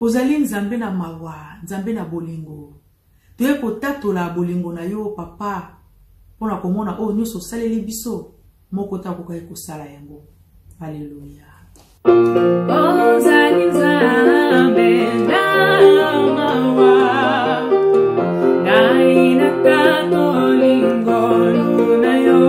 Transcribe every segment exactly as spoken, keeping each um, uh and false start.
Ozali nzambe na mawa, nzambe na bolingo. Toye kotatula bolingo na yo papa. Pona komona o nyuso saleli biso, moko ta koka ekosala yango. Haleluya. Ozali nzambe na mawa. Naina tato lingo luna yo.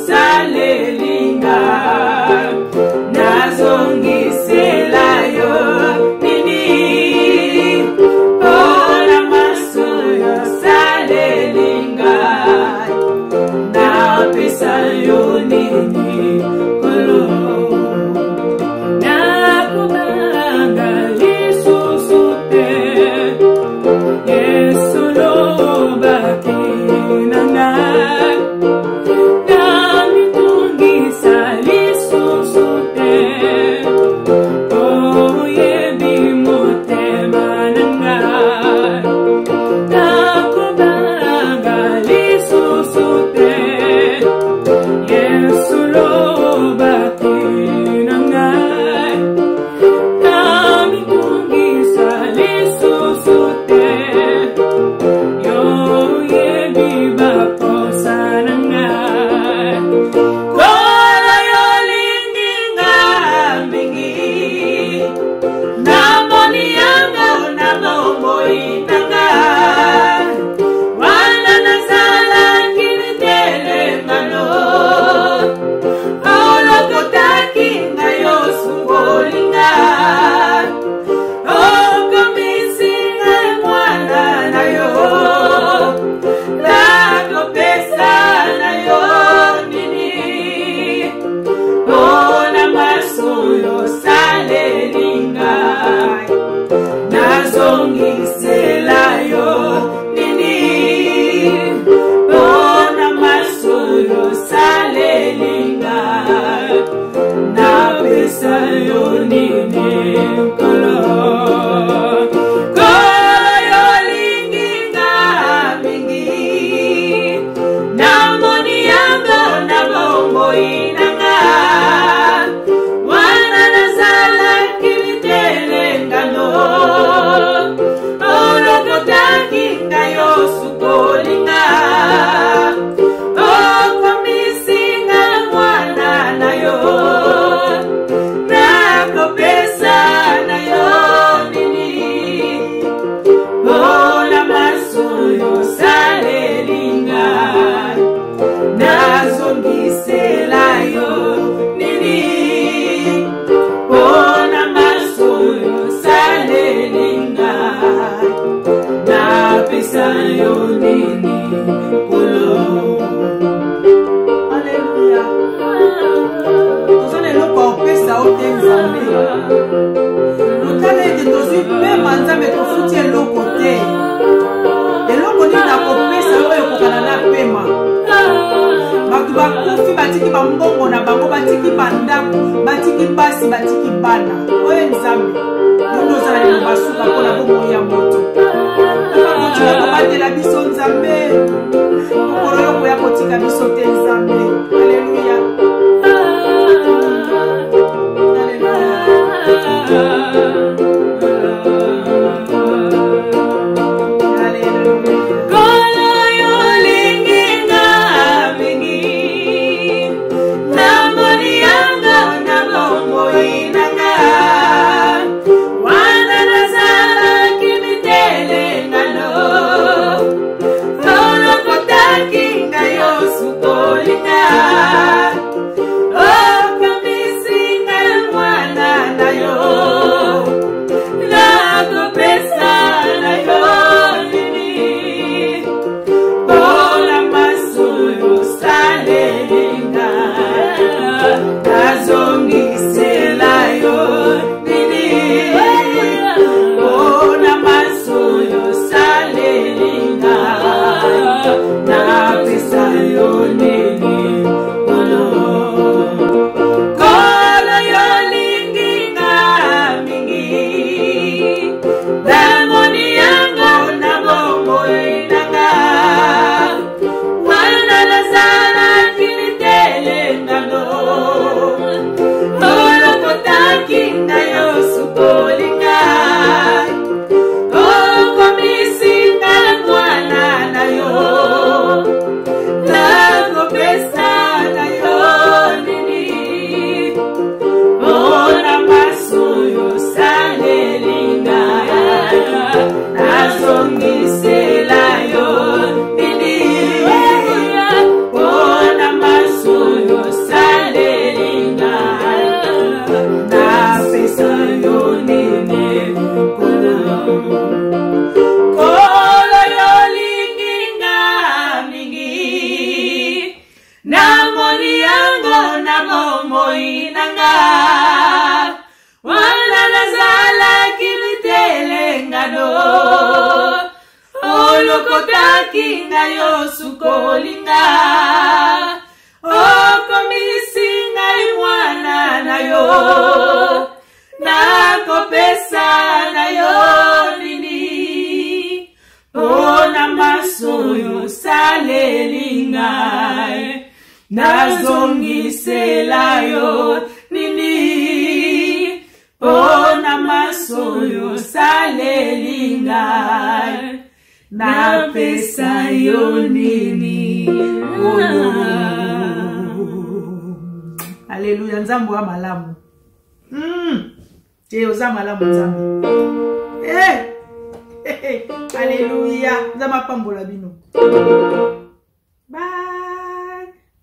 Salelinga, nazongi sela.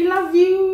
We love you.